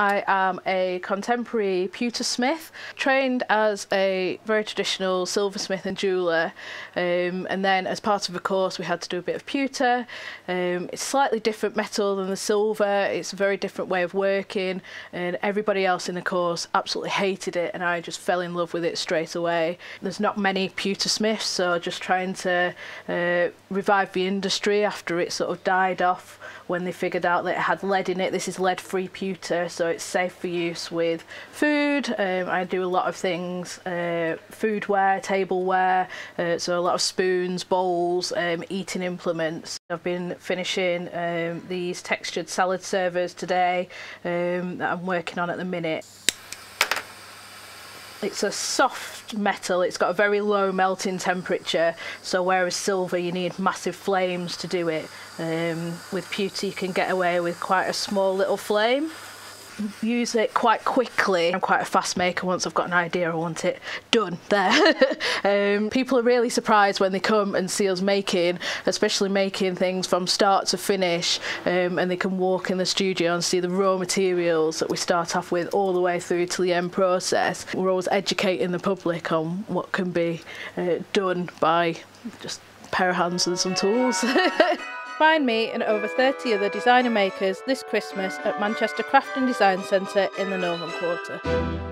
I am a contemporary pewter smith, trained as a very traditional silversmith and jeweller, and then as part of the course we had to do a bit of pewter. It's slightly different metal than the silver, it's a very different way of working, and everybody else in the course absolutely hated it and I just fell in love with it straight away. There's not many pewter smiths, so just trying to revive the industry after it sort of died off when they figured out that it had lead in it. This is lead-free pewter, so it's safe for use with food. I do a lot of things, foodware, tableware, so a lot of spoons, bowls, eating implements. I've been finishing these textured salad servers today that I'm working on at the minute. It's a soft metal, it's got a very low melting temperature, so whereas silver you need massive flames to do it, with pewter you can get away with quite a small little flame. Use it quite quickly. I'm quite a fast maker. Once I've got an idea I want it done there. People are really surprised when they come and see us making, especially making things from start to finish, and they can walk in the studio and see the raw materials that we start off with all the way through to the end process. We're always educating the public on what can be done by just a pair of hands and some tools. Find me and over 30 other designer makers this Christmas at Manchester Craft and Design Centre in the Northern Quarter.